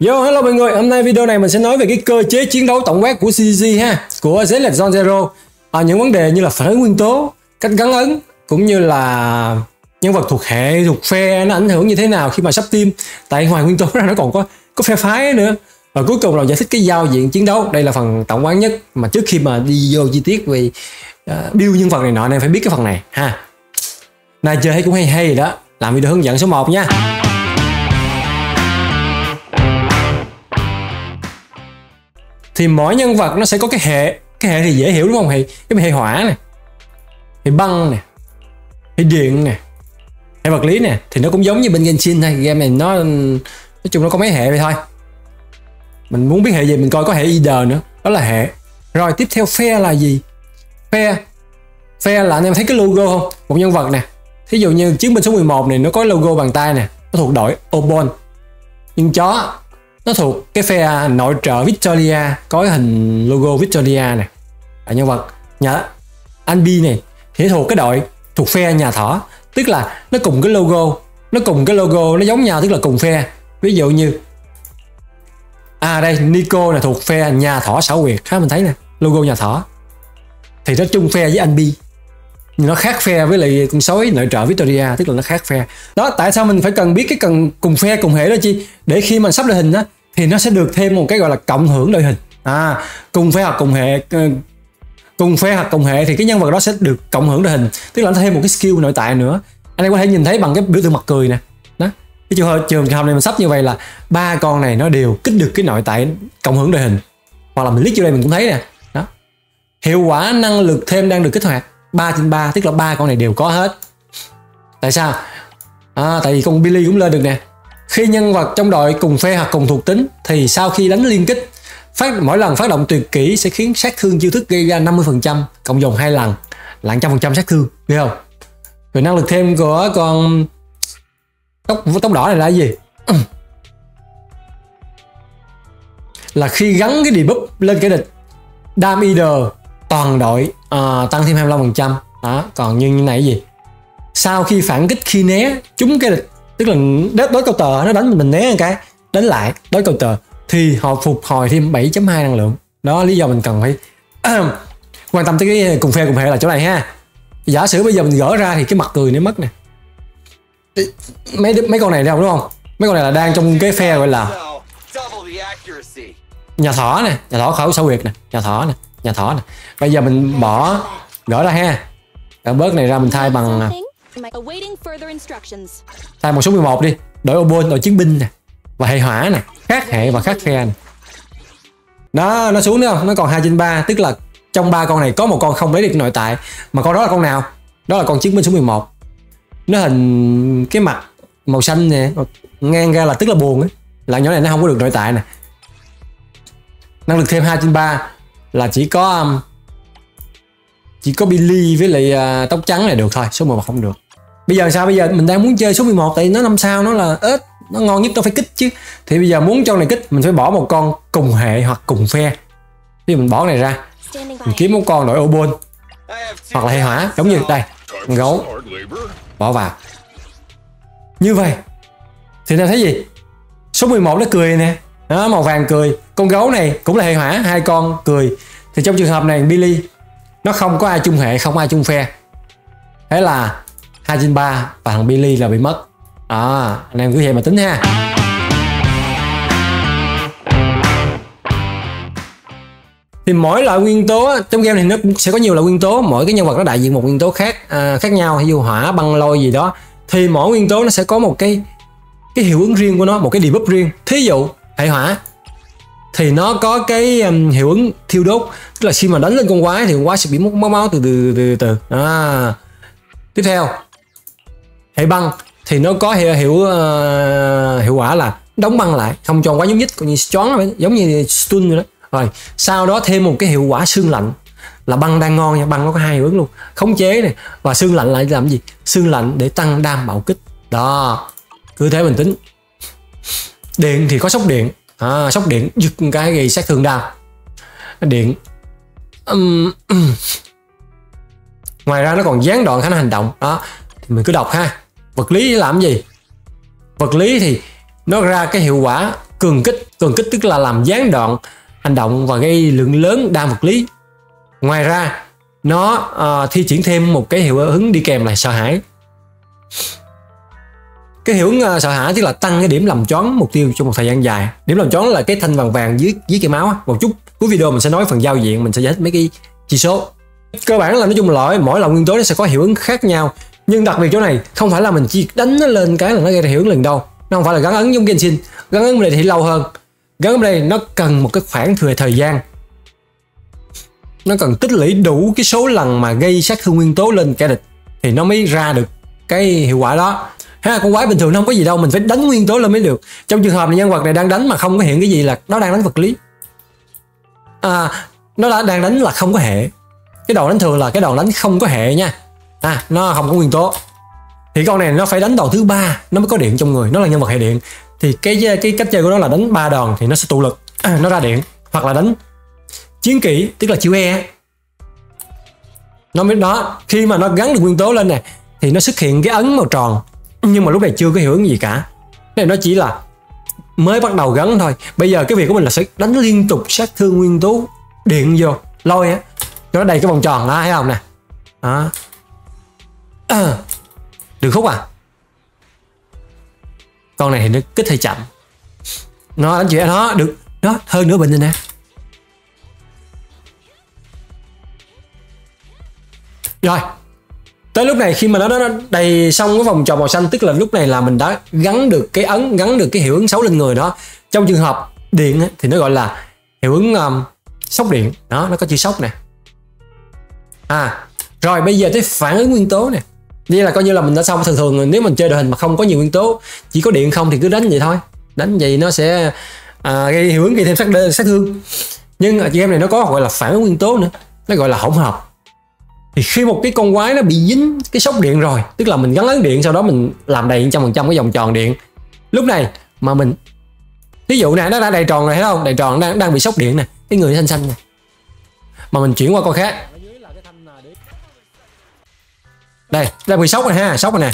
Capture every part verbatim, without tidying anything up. Yo, hello mọi người, hôm nay video này mình sẽ nói về cái cơ chế chiến đấu tổng quát của xê giê ha, của Zenless Zone Zero. À, những vấn đề như là phản ứng nguyên tố, cách gắn ấn, cũng như là nhân vật thuộc hệ, thuộc phe nó ảnh hưởng như thế nào khi mà sắp team. Tại ngoài nguyên tố ra nó còn có có phe phái nữa. Và cuối cùng là giải thích cái giao diện chiến đấu. Đây là phần tổng quát nhất, mà trước khi mà đi vô chi tiết về uh, build nhân vật này nọ nên phải biết cái phần này ha. Này chơi thấy cũng hay hay rồi đó, làm video hướng dẫn số một nha. Thì mỗi nhân vật nó sẽ có cái hệ, cái hệ thì dễ hiểu đúng không? Hệ cái hệ hỏa này, hệ băng này, hệ điện này, hệ vật lý nè, thì nó cũng giống như bên Genshin thôi. Game này nó nói chung nó có mấy hệ vậy thôi. Mình muốn biết hệ gì mình coi, có hệ leader nữa, đó là hệ. Rồi tiếp theo phe là gì? Phe phe là anh em thấy cái logo không? Một nhân vật nè, thí dụ như chiến binh số mười một này nó có logo bàn tay nè, nó thuộc đội Obol. Nhưng chó nó thuộc cái phe nội trợ Victoria, có hình logo Victoria này. À, nhân vật nhà anh Billy này thì thuộc cái đội thuộc phe nhà thỏ, tức là nó cùng cái logo, nó cùng cái logo nó giống nhau, tức là cùng phe. Ví dụ như à đây Nico là thuộc phe nhà thỏ xảo quyệt, ha, mình thấy nè logo nhà thỏ thì nó chung phe với anh Billy, nhưng nó khác phe với lại con sói nội trợ Victoria, tức là nó khác phe. Đó, tại sao mình phải cần biết cái cần cùng phe cùng hệ đó chi, để khi mình sắp đội hình đó thì nó sẽ được thêm một cái gọi là cộng hưởng đội hình. À, cùng phe hoặc cùng hệ, cùng phe hoặc cùng hệ thì cái nhân vật đó sẽ được cộng hưởng đội hình, tức là nó thêm một cái skill nội tại nữa. Anh em có thể nhìn thấy bằng cái biểu tượng mặt cười nè. Đó, cái trường hợp trường hợp này mình sắp như vậy là ba con này nó đều kích được cái nội tại cộng hưởng đội hình, hoặc là mình click vô đây mình cũng thấy nè. Đó, hiệu quả năng lực thêm đang được kích hoạt ba trên ba, tức là ba con này đều có hết. Tại sao? À, tại vì con Billy cũng lên được nè. Khi nhân vật trong đội cùng phe hoặc cùng thuộc tính thì sau khi đánh liên kích, phát mỗi lần phát động tuyệt kỹ sẽ khiến sát thương chiêu thức gây ra năm mươi phần trăm cộng dồn hai lần là một trăm phần trăm sát thương, biết không? Rồi năng lực thêm của con tóc tóc đỏ này là gì? Là khi gắn cái debuff lên kẻ địch, damage leader toàn đội à, tăng thêm hai mươi lăm phần trăm. Đó, còn như như này gì? Sau khi phản kích khi né chúng cái địch, tức là đối cầu tờ nó đánh mình né một cái, đánh lại đối cầu tờ thì họ phục hồi thêm bảy chấm hai năng lượng. Đó lý do mình cần phải quan tâm tới cái cùng phe cùng hệ là chỗ này ha. Giả sử bây giờ mình gỡ ra thì cái mặt cười nó mất nè. Mấy mấy con này đâu đúng không? Mấy con này là đang trong cái phe gọi là nhà thỏ nè, nhà thỏ khẩu sâu huyệt nè, nhà thỏ nè, nhà thỏ nè. Bây giờ mình bỏ gỡ ra ha. Gỡ bớt này ra mình thay bằng thay một số mười một đi, đội Obol, đội chiến binh nè và hệ hỏa nè, khác hệ và khác phe nè. Đó, nó xuống nữa không? Nó còn hai trên ba, tức là trong ba con này có một con không lấy được nội tại, mà con đó là con nào? Đó là con chiến binh số mười một. Nó hình cái mặt màu xanh nè, ngang ra là tức là buồn ấy. Là nhỏ này nó không có được nội tại nè. Năng lực thêm hai trên ba là chỉ có chỉ có Billy với lại uh, tóc trắng này được thôi, số mười một không được. Bây giờ sao? Bây giờ mình đang muốn chơi số mười một tại nó năm sao nó là ếch, nó ngon nhất, nó phải kích chứ. Thì bây giờ muốn cho này kích mình phải bỏ một con cùng hệ hoặc cùng phe. Thì mình bỏ này ra, mình kiếm một con đội Obol hoặc là hệ hỏa, giống như đây gấu bỏ vào. Như vậy thì ta thấy gì? Số mười một nó cười nè, đó, màu vàng cười. Con gấu này cũng là hệ hỏa, hai con cười. Thì trong trường hợp này Billy nó không có ai chung hệ, không ai chung phe, thế là hai trên ba và thằng Billy là bị mất. À, anh em cứ vậy mà tính ha. Thì mỗi loại nguyên tố trong game này nó cũng sẽ có nhiều loại nguyên tố, mỗi cái nhân vật nó đại diện một nguyên tố khác à, khác nhau, ví dụ hỏa, băng, lôi gì đó. Thì mỗi nguyên tố nó sẽ có một cái cái hiệu ứng riêng của nó, một cái debuff riêng. Thí dụ hệ hỏa thì nó có cái um, hiệu ứng thiêu đốt, tức là khi mà đánh lên con quái thì con quái sẽ bị mất máu máu từ từ từ từ. À, tiếp theo hệ băng thì nó có hiệu hiệu uh, hiệu quả là đóng băng lại, không cho quá giống nhích, còn như choáng, giống như stun rồi đó. Rồi sau đó thêm một cái hiệu quả xương lạnh là băng đang ngon nha, băng nó có hai hiệu ứng luôn, khống chế này và xương lạnh lại làm gì? Xương lạnh để tăng đam bạo kích. Đó, cứ thế mình tính. Điện thì có sốc điện. À, sốc điện giật cái gây sát thương đau điện. um, um. Ngoài ra nó còn gián đoạn khả năng hành động. Đó thì mình cứ đọc ha. Vật lý làm gì? Vật lý thì nó ra cái hiệu quả cường kích. Cường kích tức là làm gián đoạn hành động và gây lượng lớn đa vật lý. Ngoài ra nó uh, thi triển thêm một cái hiệu ứng đi kèm là sợ hãi. Cái hiệu ứng uh, sợ hãi tức là tăng cái điểm làm choáng mục tiêu trong một thời gian dài. Điểm làm choáng là cái thanh vàng vàng dưới dưới cái máu. Một chút cuối video mình sẽ nói phần giao diện, mình sẽ giải thích mấy cái chỉ số. Cơ bản là nói chung là mỗi loại nguyên tố nó sẽ có hiệu ứng khác nhau, nhưng đặc biệt chỗ này không phải là mình chỉ đánh nó lên cái là nó gây ra hiệu ứng lần đâu. Nó không phải là gắn ấn giống Genshin. Gắn ấn này thì lâu hơn. Gắn ấn đây nó cần một cái khoảng thừa thời gian, nó cần tích lũy đủ cái số lần mà gây sát thương nguyên tố lên kẻ địch thì nó mới ra được cái hiệu quả đó. Ha, con quái bình thường nó không có gì đâu, mình phải đánh nguyên tố lên mới được. Trong trường hợp này nhân vật này đang đánh mà không có hiện cái gì là nó đang đánh vật lý. À, nó đã đang đánh là không có hệ. Cái đòn đánh thường là cái đòn đánh không có hệ nha. À, nó không có nguyên tố. Thì con này nó phải đánh đòn thứ ba nó mới có điện trong người, nó là nhân vật hệ điện. Thì cái cái cách chơi của nó là đánh ba đòn thì nó sẽ tụ lực, à, nó ra điện, hoặc là đánh chiến kỹ tức là chữ E. Nó mới đó, khi mà nó gắn được nguyên tố lên nè thì nó xuất hiện cái ấn màu tròn, nhưng mà lúc này chưa có hiệu ứng gì cả. Cái này nó chỉ là mới bắt đầu gắn thôi. Bây giờ cái việc của mình là sẽ đánh liên tục sát thương nguyên tố điện vô lôi á, nó đầy cái vòng tròn đó, thấy không nè. Đó. À, được khúc à. Con này thì nó kích hơi chậm. Nó đánh chuyện nó được đó, hơn nửa bình rồi nè. Rồi, tới lúc này khi mà nó đã đầy xong cái vòng tròn màu xanh tức là lúc này là mình đã gắn được cái ấn, gắn được cái hiệu ứng xấu lên người đó. Trong trường hợp điện thì nó gọi là hiệu ứng um, sốc điện. Đó, nó có chữ sốc nè. À, rồi bây giờ tới phản ứng nguyên tố nè. Đây là coi như là mình đã xong. Thường thường nếu mình chơi đội hình mà không có nhiều nguyên tố, chỉ có điện không thì cứ đánh vậy thôi. Đánh vậy nó sẽ à, gây hiệu ứng gây thêm sát, sát thương. Nhưng ở game này nó có gọi là phản ứng nguyên tố nữa, nó gọi là hỗn hợp. Thì khi một cái con quái nó bị dính cái sốc điện rồi, tức là mình gắn ấn điện, sau đó mình làm đầy một trăm phần trăm cái vòng tròn điện. Lúc này mà mình ví dụ nè, nó đã đầy tròn rồi, thấy không? Đầy tròn đang đang bị sốc điện nè, cái người xanh xanh nè. Mà mình chuyển qua con khác. Đây, đang bị sốc rồi ha, sốc rồi nè.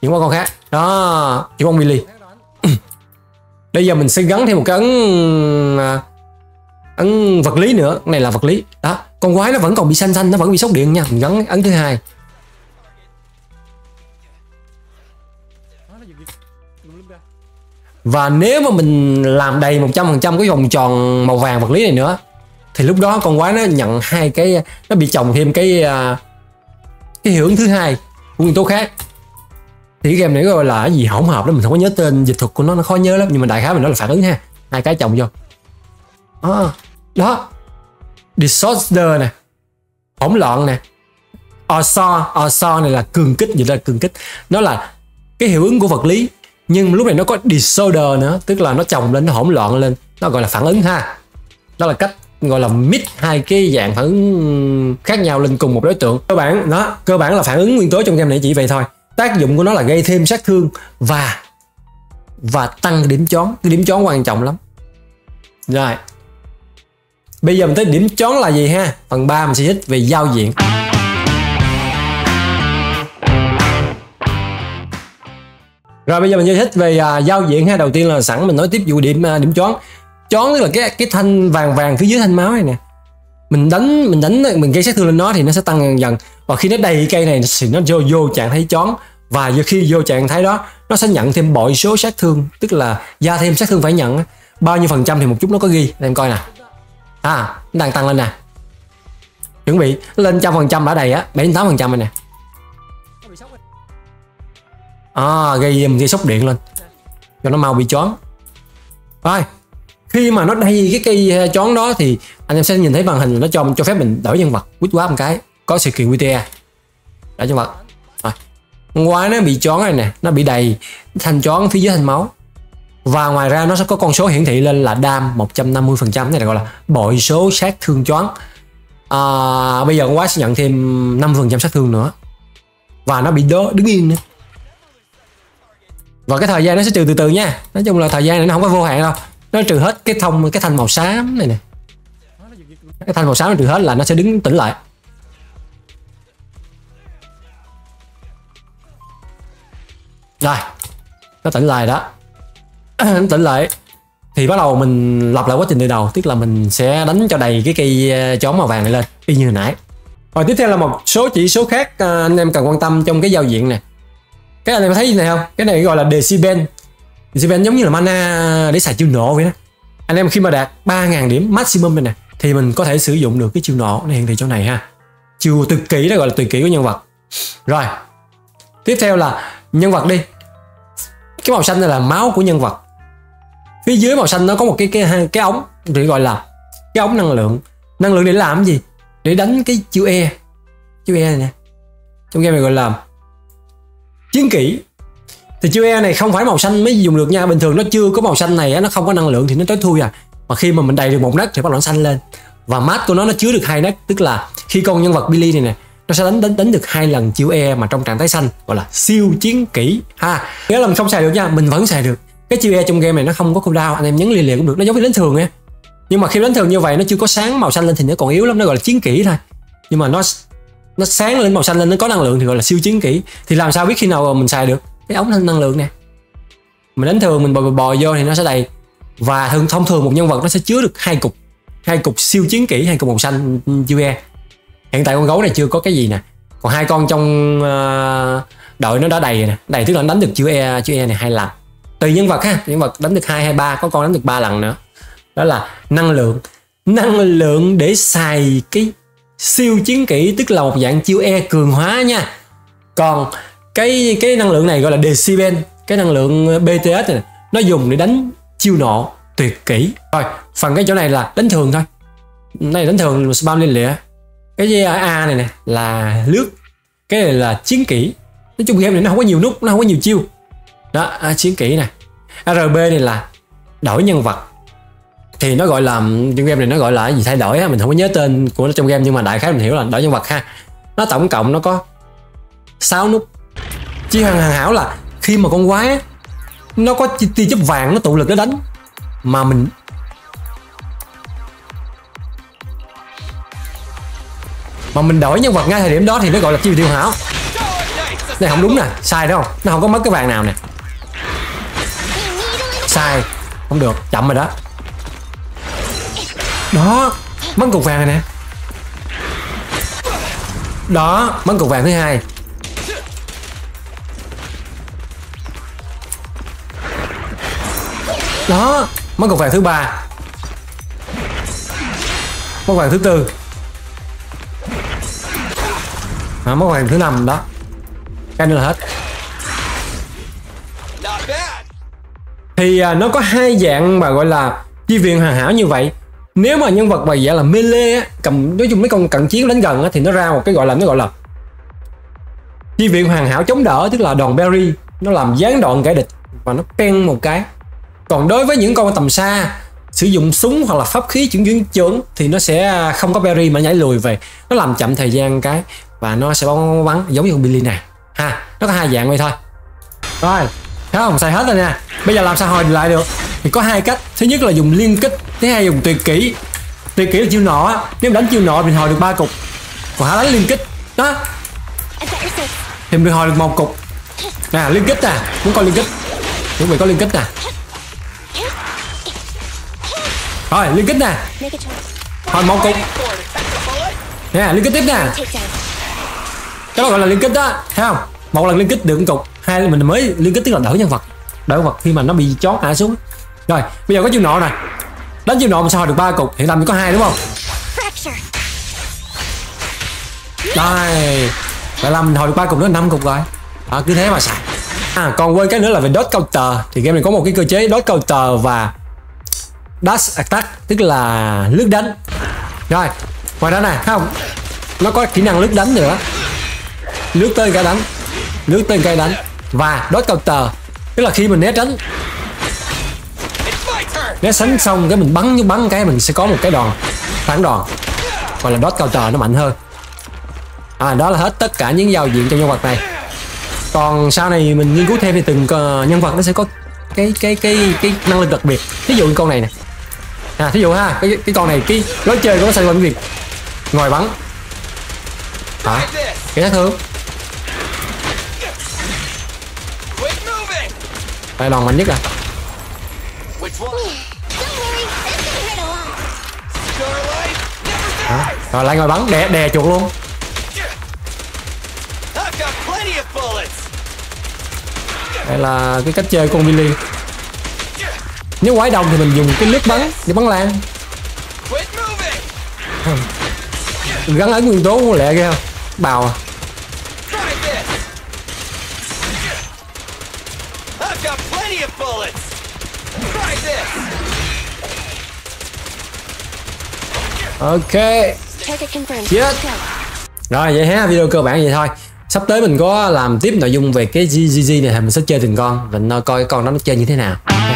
Chuyển qua con khác. Đó, chuyển qua Billy. Bây giờ mình sẽ gắn thêm một cái ấn ấn vật lý nữa, cái này là vật lý. Đó, con quái nó vẫn còn bị xanh xanh, nó vẫn bị sốc điện nha. Mình gắn ấn thứ hai. Và nếu mà mình làm đầy một trăm phần trăm cái vòng tròn màu vàng vật lý này nữa thì lúc đó con quái nó nhận hai cái, nó bị chồng thêm cái cái hiệu ứng thứ hai của nguyên tố khác. Thì cái game này gọi là cái gì hỗn hợp đó, mình không có nhớ tên dịch thuật của nó, nó khó nhớ lắm, nhưng mà đại khái mình nói là phản ứng ha, hai cái chồng vô. À, đó, Disorder nè, hỗn loạn nè. Disorder, Disorder này là cường kích, vậy là cường kích. Nó là cái hiệu ứng của vật lý, nhưng lúc này nó có Disorder nữa, tức là nó chồng lên, nó hỗn loạn lên, nó gọi là phản ứng ha. Đó là cách gọi là mix hai cái dạng phản ứng khác nhau lên cùng một đối tượng. Cơ bản nó, cơ bản là phản ứng nguyên tố trong game này chỉ vậy thôi. Tác dụng của nó là gây thêm sát thương và và tăng điểm choáng, cái điểm choáng quan trọng lắm. Rồi. Bây giờ mình tới điểm choáng là gì ha? Phần ba mình sẽ thích về giao diện. Rồi bây giờ mình sẽ thích về uh, giao diện ha. Đầu tiên là sẵn mình nói tiếp vụ điểm uh, điểm choáng. Choáng tức là cái cái thanh vàng vàng phía dưới thanh máu này nè. Mình đánh mình đánh mình gây sát thương lên nó thì nó sẽ tăng dần dần. Và khi nó đầy cây này thì nó vô vô trạng thái choáng, và khi vô trạng thái đó nó sẽ nhận thêm bội số sát thương, tức là gia thêm sát thương phải nhận. Bao nhiêu phần trăm thì một chút nó có ghi. Để em coi nè. À, nó đang tăng lên nè. Chuẩn bị lên trăm phần trăm đã đầy á, bảy mươi tám phần trăm rồi nè. À, gây gây sốc điện lên cho nó mau bị choáng. Rồi, khi mà nó đầy cái cây choáng đó thì anh em sẽ nhìn thấy màn hình nó cho cho phép mình đổi nhân vật, quýt quá một cái, có sự kiện quy tê e. Đổi nhân vật. Rồi. Ngoài nó bị choáng này nè, nó bị đầy thanh choáng phía dưới thanh máu. Và ngoài ra nó sẽ có con số hiển thị lên là đam một trăm năm mươi phần trăm, này là gọi là bội số sát thương choáng. À, bây giờ con quái sẽ nhận thêm năm phần trăm sát thương nữa. Và nó bị đố, đứng yên nữa. Và cái thời gian nó sẽ trừ từ từ nha. Nói chung là thời gian này nó không có vô hạn đâu. Nó trừ hết cái thông cái thanh màu xám này nè. Cái thanh màu xám nó trừ hết là nó sẽ đứng tĩnh lại. Rồi, nó tĩnh lại đó. Tĩnh lại Thì bắt đầu mình lặp lại quá trình từ đầu, tức là mình sẽ đánh cho đầy cái cây chóm màu vàng này lên y như hồi nãy. Rồi tiếp theo là một số chỉ số khác anh em cần quan tâm trong cái giao diện này. Cái này em thấy gì này không? Cái này gọi là decibel. Decibel giống như là mana để xài chiêu nộ vậy đó. Anh em khi mà đạt ba nghìn điểm maximum này nè thì mình có thể sử dụng được cái chiêu nộ này, hiện thị chỗ này ha. Chiêu tuyệt kỹ, đó gọi là tuyệt kỹ của nhân vật. Rồi tiếp theo là nhân vật đi. Cái màu xanh này là máu của nhân vật. Phía dưới màu xanh nó có một cái cái cái ống thì gọi là cái ống năng lượng. Năng lượng để làm gì? Để đánh cái chiêu E. Chiêu E này nè, trong game này gọi là chiến kỹ. Thì chiêu E này không phải màu xanh mới dùng được nha. Bình thường nó chưa có màu xanh này, nó không có năng lượng thì nó tối thui à. Mà khi mà mình đầy được một nấc thì bắt đầu nó xanh lên. Và mát của nó nó chứa được hai nấc, tức là khi con nhân vật Billy này nè nó sẽ đánh đánh đánh được hai lần chiêu E mà trong trạng thái xanh, gọi là siêu chiến kỹ ha. Nếu là mình không xài được nha, mình vẫn xài được. Cái chiêu E trong game này nó không có cooldown, anh em nhấn liền liền cũng được, nó giống như đánh thường nha. Nhưng mà khi đánh thường như vậy nó chưa có sáng màu xanh lên thì nó còn yếu lắm, nó gọi là chiến kỹ thôi. Nhưng mà nó nó sáng lên màu xanh lên, nó có năng lượng thì gọi là siêu chiến kỹ. Thì làm sao biết khi nào mình xài được? Cái ống năng lượng nè, mình đánh thường mình bò bò, bò vô thì nó sẽ đầy. Và thường thông thường một nhân vật nó sẽ chứa được hai cục hai cục siêu chiến kỹ, hai cục màu xanh chiêu E. Hiện tại con gấu này chưa có cái gì nè, còn hai con trong uh, đội nó đã đầy rồi nè. Đầy tức là nó đánh được chiêu E, chiêu E này hai lần tùy nhân vật ha. Nhân vật đánh được hai hay ba, có con đánh được ba lần nữa. Đó là năng lượng. Năng lượng để xài cái siêu chiến kỹ, tức là một dạng chiêu E cường hóa nha. Còn cái cái năng lượng này gọi là decibel. Cái năng lượng bê tê ét này nó dùng để đánh chiêu nộ tuyệt kỹ. Rồi phần cái chỗ này là đánh thường thôi, này đánh thường spam lên lịa. Cái A này nè là lướt, cái này là chiến kỹ. Nói chung game này nó không có nhiều nút, nó không có nhiều chiêu đó. À, chiến kỹ nè. a rờ bê này là đổi nhân vật, thì nó gọi là trong game này nó gọi là gì, thay đổi á, mình không có nhớ tên của nó trong game nhưng mà đại khái mình hiểu là đổi nhân vật ha. Nó tổng cộng nó có sáu nút. Chỉ hoàn hảo là khi mà con quái á, nó có tia chớp vàng nó tụ lực nó đánh mà mình mà mình đổi nhân vật ngay thời điểm đó thì nó gọi là chiêu tiêu hảo. Này không đúng nè, sai đúng không? Nó không có mất cái vàng nào nè, sai không được, chậm rồi đó. Đó, mất cục vàng này nè. Đó, mất cục vàng thứ hai. Đó, mất cục vàng thứ ba. Mất vàng thứ tư. À, mất vàng thứ năm đó. Cái nữa là hết. Thì à, nó có hai dạng mà gọi là chi viện hoàn hảo như vậy. Nếu mà nhân vật mà dạng là melee á, cầm nói chung mấy con cận chiến đánh gần á, thì nó ra một cái gọi là nó gọi là chi viện hoàn hảo chống đỡ, tức là đòn berry, nó làm gián đoạn kẻ địch và nó pen một cái. Còn đối với những con tầm xa sử dụng súng hoặc là pháp khí chuyển chuyển chưởng thì nó sẽ không có berry mà nhảy lùi về, nó làm chậm thời gian cái và nó sẽ bắn, bắn giống như con Billy này ha. Nó có hai dạng vậy thôi. Rồi thấy không, xài hết rồi nè. Bây giờ làm sao hồi lại được thì có hai cách. Thứ nhất là dùng liên kích, thứ hai dùng tuyệt kỹ. Tuyệt kỹ là chiêu nọ, nếu đánh chiêu nọ mình hồi được ba cục, còn hả đánh liên kích đó thì mình hồi được một cục nè. Liên kích nè, muốn coi liên kích, chuẩn bị có liên kích nè. Rồi liên kích nè, hồi một cục nè, liên kích tiếp nè. Cái đó gọi là liên kích đó, thấy không? Một lần liên kích được một cục, hai là mình mới liên kích, tức là đổi nhân vật. Đổi nhân vật khi mà nó bị chót hạ xuống. Rồi bây giờ có chiêu nọ nè, đánh chiêu nọ mình sao được ba cục, hiện tại mình có hai đúng không? Đây vậy là mình hồi được ba cục nữa, năm cục rồi. À, cứ thế mà xài. À còn quên cái nữa là về dodge counter, thì game này có một cái cơ chế dodge counter và dash attack, tức là lướt đánh. Rồi ngoài đó nè, không nó có kỹ năng lướt đánh nữa, lướt tới cái đánh, lướt tới cái đánh và dodge counter, tức là khi mình né tránh, né tránh xong cái mình bắn, bắn cái mình sẽ có một cái đòn phản đòn gọi là dodge counter, nó mạnh hơn. À, đó là hết tất cả những giao diện trong nhân vật này. Còn sau này mình nghiên cứu thêm thì từng nhân vật nó sẽ có cái cái cái cái năng lực đặc biệt. Ví dụ như con này nè, à thí dụ ha, cái, cái con này cái lối chơi của nó sẽ là cái việc ngồi bắn hả, cái sát thương đây, đòn mạnh nhất à. Rồi lại ngồi bắn, đè đè chuột luôn. Đây là cái cách chơi của Billy. Nếu quái đông thì mình dùng cái liếc bắn để bắn lan. Gắn ấn nguyên tố của lẹ ghê không? Bào à. Ok. Chết. Rồi vậy ha, video cơ bản vậy thôi. Sắp tới mình có làm tiếp nội dung về cái giê giê này, mình sẽ chơi từng con và nó coi cái con đó nó chơi như thế nào.